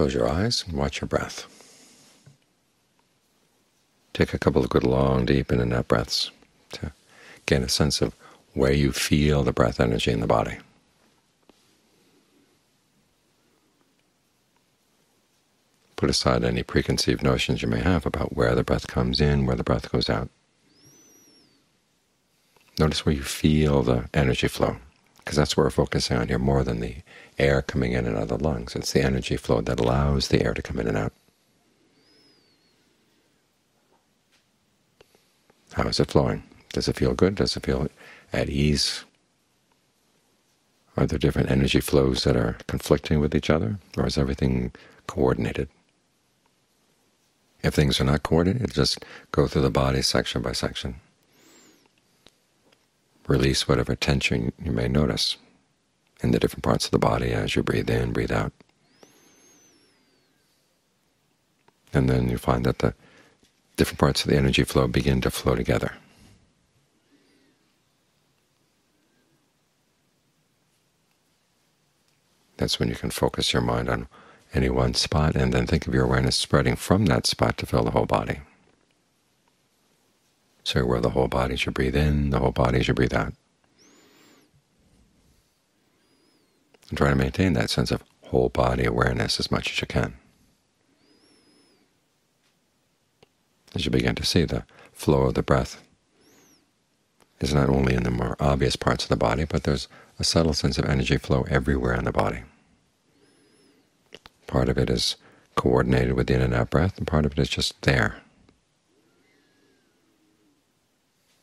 Close your eyes and watch your breath. Take a couple of good long, deep in and out breaths to gain a sense of where you feel the breath energy in the body. Put aside any preconceived notions you may have about where the breath comes in, where the breath goes out. Notice where you feel the energy flow, because that's what we're focusing on here more than the air coming in and out of the lungs. It's the energy flow that allows the air to come in and out. How is it flowing? Does it feel good? Does it feel at ease? Are there different energy flows that are conflicting with each other, or is everything coordinated? If things are not coordinated, just go through the body section by section. Release whatever tension you may notice in the different parts of the body as you breathe in, breathe out. And then you find that the different parts of the energy flow begin to flow together. That's when you can focus your mind on any one spot, and then think of your awareness spreading from that spot to fill the whole body. So where the whole body should breathe in, the whole body should breathe out. And try to maintain that sense of whole body awareness as much as you can. As you begin to see, the flow of the breath is not only in the more obvious parts of the body, but there's a subtle sense of energy flow everywhere in the body. Part of it is coordinated with the in and out breath, and part of it is just there.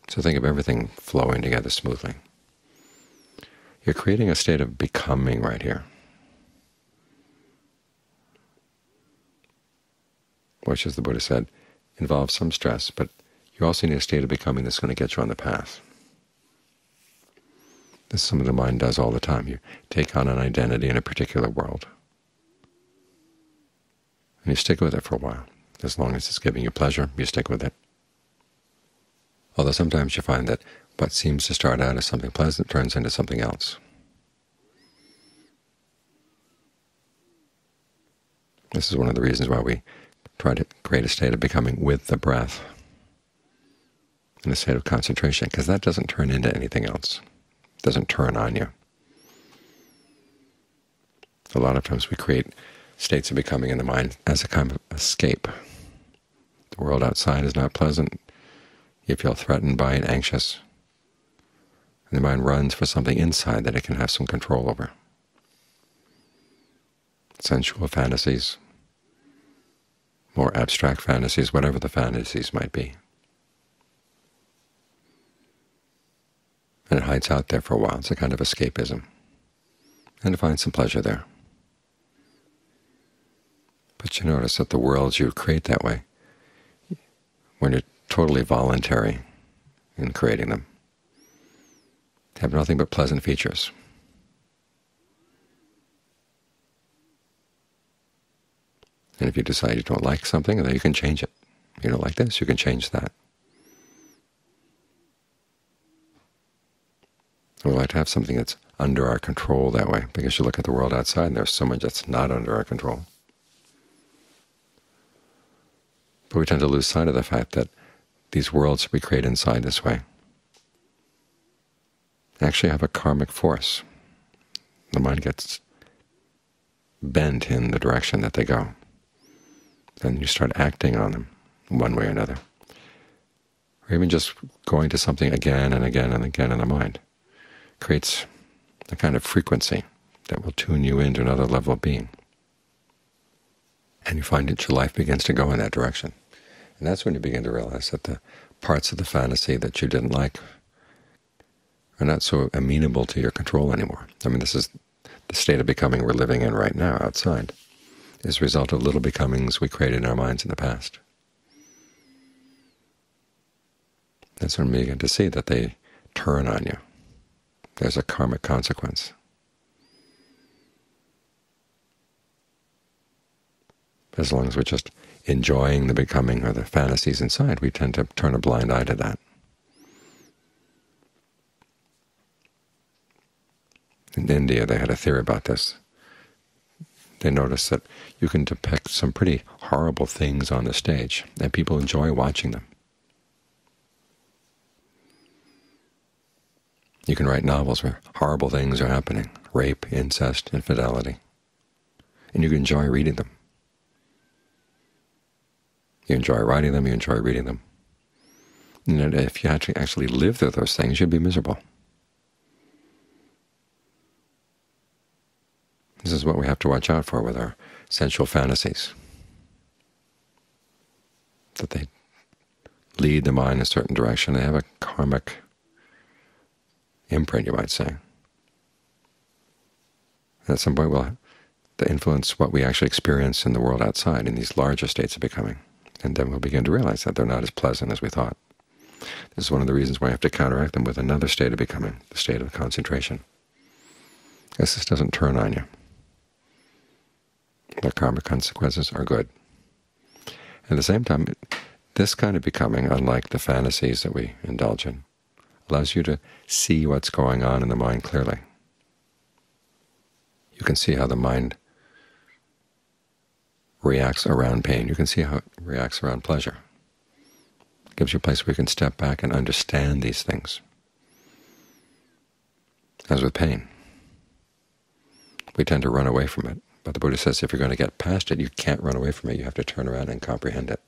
So think of everything flowing together smoothly. You're creating a state of becoming right here, which, as the Buddha said, involves some stress, but you also need a state of becoming that's going to get you on the path. This is something the mind does all the time. You take on an identity in a particular world, and you stick with it for a while. As long as it's giving you pleasure, you stick with it. Although sometimes you find that what seems to start out as something pleasant turns into something else. This is one of the reasons why we try to create a state of becoming with the breath, in a state of concentration, because that doesn't turn into anything else. It doesn't turn on you. A lot of times we create states of becoming in the mind as a kind of escape. The world outside is not pleasant. You feel threatened by it, anxious. And the mind runs for something inside that it can have some control over. Sensual fantasies, more abstract fantasies, whatever the fantasies might be. And it hides out there for a while. It's a kind of escapism. And it finds some pleasure there. But you notice that the worlds you create that way, when you're totally voluntary in creating them, have nothing but pleasant features. And if you decide you don't like something, then you can change it. You don't like this, you can change that. We like to have something that's under our control that way, because you look at the world outside and there's so much that's not under our control. But we tend to lose sight of the fact that these worlds we create inside this way actually have a karmic force. The mind gets bent in the direction that they go, and you start acting on them one way or another, or even just going to something again and again and again in the mind. It creates a kind of frequency that will tune you into another level of being. And you find that your life begins to go in that direction. And that's when you begin to realize that the parts of the fantasy that you didn't like are not so amenable to your control anymore. I mean, this is the state of becoming we're living in right now outside, is a result of little becomings we created in our minds in the past. That's when you begin to see that they turn on you. There's a karmic consequence. As long as we're just enjoying the becoming or the fantasies inside, we tend to turn a blind eye to that. In India, they had a theory about this. they notice that you can depict some pretty horrible things on the stage, and people enjoy watching them. You can write novels where horrible things are happening, rape, incest, infidelity, and you can enjoy reading them. You enjoy writing them, you enjoy reading them. And if you actually live through those things, you'd be miserable. This is what we have to watch out for with our sensual fantasies, that they lead the mind in a certain direction. They have a karmic imprint, you might say. And at some point, we'll influence what we actually experience in the world outside, in these larger states of becoming. And then we'll begin to realize that they're not as pleasant as we thought. This is one of the reasons why I have to counteract them with another state of becoming, the state of concentration. This just doesn't turn on you. The karmic consequences are good. At the same time, this kind of becoming, unlike the fantasies that we indulge in, allows you to see what's going on in the mind clearly. You can see how the mind reacts around pain. You can see how it reacts around pleasure. It gives you a place where you can step back and understand these things. As with pain, we tend to run away from it. But the Buddha says if you're going to get past it, you can't run away from it. You have to turn around and comprehend it.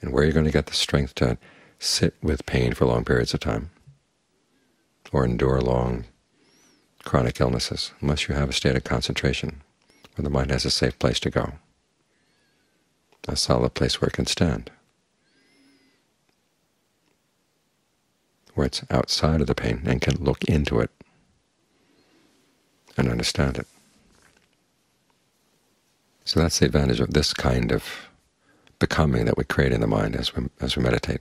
And where you're going to get the strength to sit with pain for long periods of time, or endure long chronic illnesses, unless you have a state of concentration where the mind has a safe place to go, a solid place where it can stand, where it's outside of the pain and can look into it and understand it. So that's the advantage of this kind of becoming that we create in the mind as we meditate.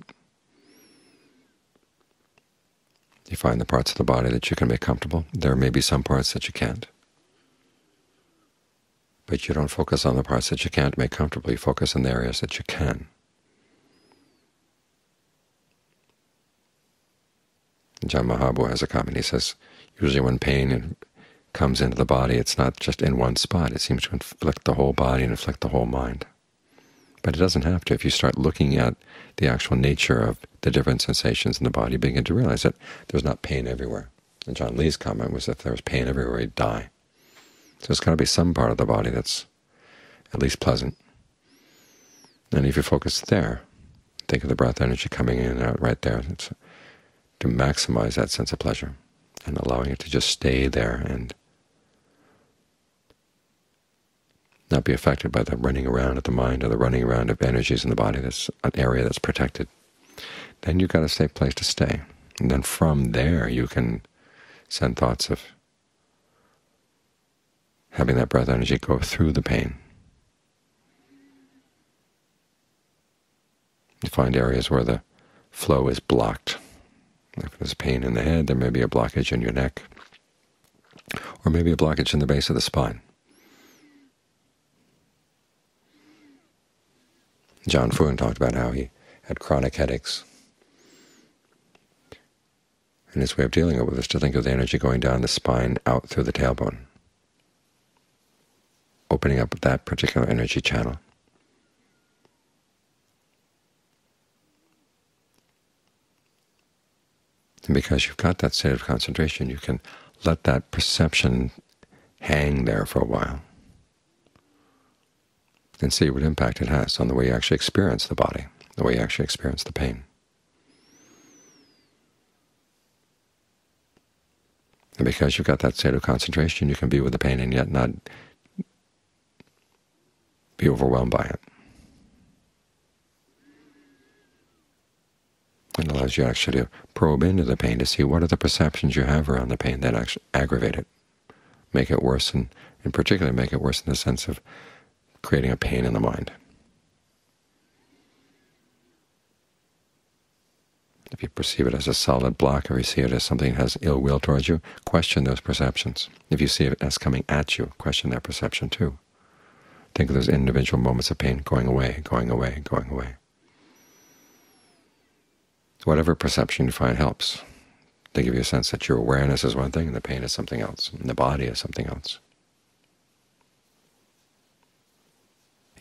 You find the parts of the body that you can make comfortable. There may be some parts that you can't. But you don't focus on the parts that you can't make comfortable. You focus on the areas that you can. John Mahabu has a comment. He says, usually when pain comes into the body, it's not just in one spot. It seems to inflict the whole body and inflict the whole mind. But it doesn't have to. If you start looking at the actual nature of the different sensations in the body, you begin to realize that there's not pain everywhere. And John Lee's comment was that if there was pain everywhere, he'd die. So there's got to be some part of the body that's at least pleasant. And if you focus there, think of the breath energy coming in and out right there, to maximize that sense of pleasure and allowing it to just stay there and not be affected by the running around of the mind or the running around of energies in the body. That's an area that's protected. Then you've got a safe place to stay. And then from there you can send thoughts of having that breath energy go through the pain. You find areas where the flow is blocked. If there's pain in the head, there may be a blockage in your neck, or maybe a blockage in the base of the spine. John Fuin talked about how he had chronic headaches. And his way of dealing with it was to think of the energy going down the spine out through the tailbone, opening up that particular energy channel. And because you've got that state of concentration, you can let that perception hang there for a while and see what impact it has on the way you actually experience the body, the way you actually experience the pain. And because you've got that state of concentration, you can be with the pain and yet not be overwhelmed by it. It allows you actually to probe into the pain to see what are the perceptions you have around the pain that actually aggravate it, make it worse, and in particular make it worse in the sense of creating a pain in the mind. If you perceive it as a solid block, or you see it as something that has ill will towards you, question those perceptions. If you see it as coming at you, question that perception too. Think of those individual moments of pain going away, going away, going away. Whatever perception you find helps. They give you a sense that your awareness is one thing and the pain is something else, and the body is something else.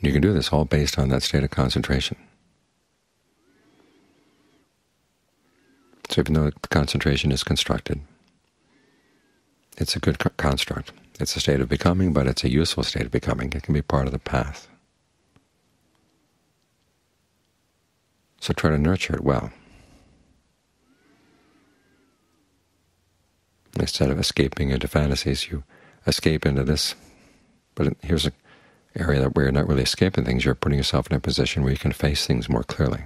And you can do this all based on that state of concentration. So even though the concentration is constructed, it's a good construct. It's a state of becoming, but it's a useful state of becoming. It can be part of the path. So try to nurture it well, instead of escaping into fantasies. You escape into this, but here's an area where you're not really escaping things. You're putting yourself in a position where you can face things more clearly.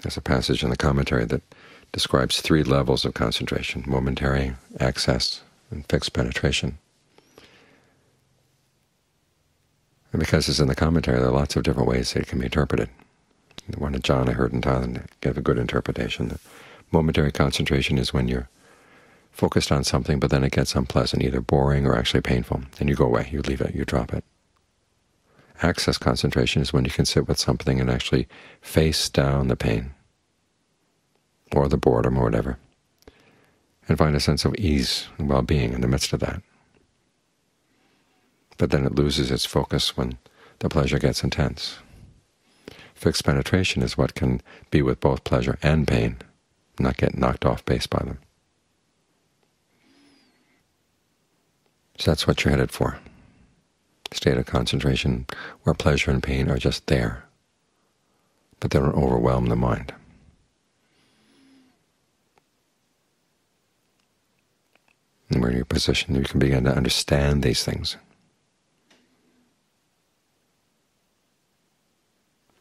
There's a passage in the commentary that describes three levels of concentration: momentary, access, and fixed penetration. And because it's in the commentary, there are lots of different ways that it can be interpreted. The one that John I heard in Thailand gave a good interpretation. The momentary concentration is when you're focused on something, but then it gets unpleasant, either boring or actually painful, and you go away, you leave it, you drop it. Access concentration is when you can sit with something and actually face down the pain, or the boredom, or whatever, and find a sense of ease and well-being in the midst of that. But then it loses its focus when the pleasure gets intense. Fixed penetration is what can be with both pleasure and pain, not get knocked off base by them. So that's what you're headed for, a state of concentration where pleasure and pain are just there, but they don't overwhelm the mind. And where you're positioned, you can begin to understand these things.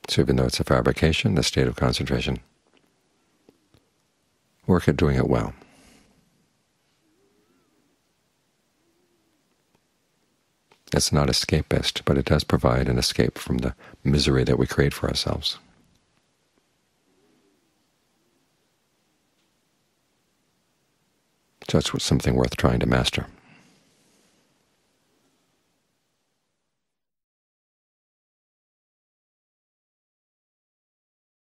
So even though it's a fabrication, the state of concentration, work at doing it well. It's not escapist, but it does provide an escape from the misery that we create for ourselves. So it's something worth trying to master.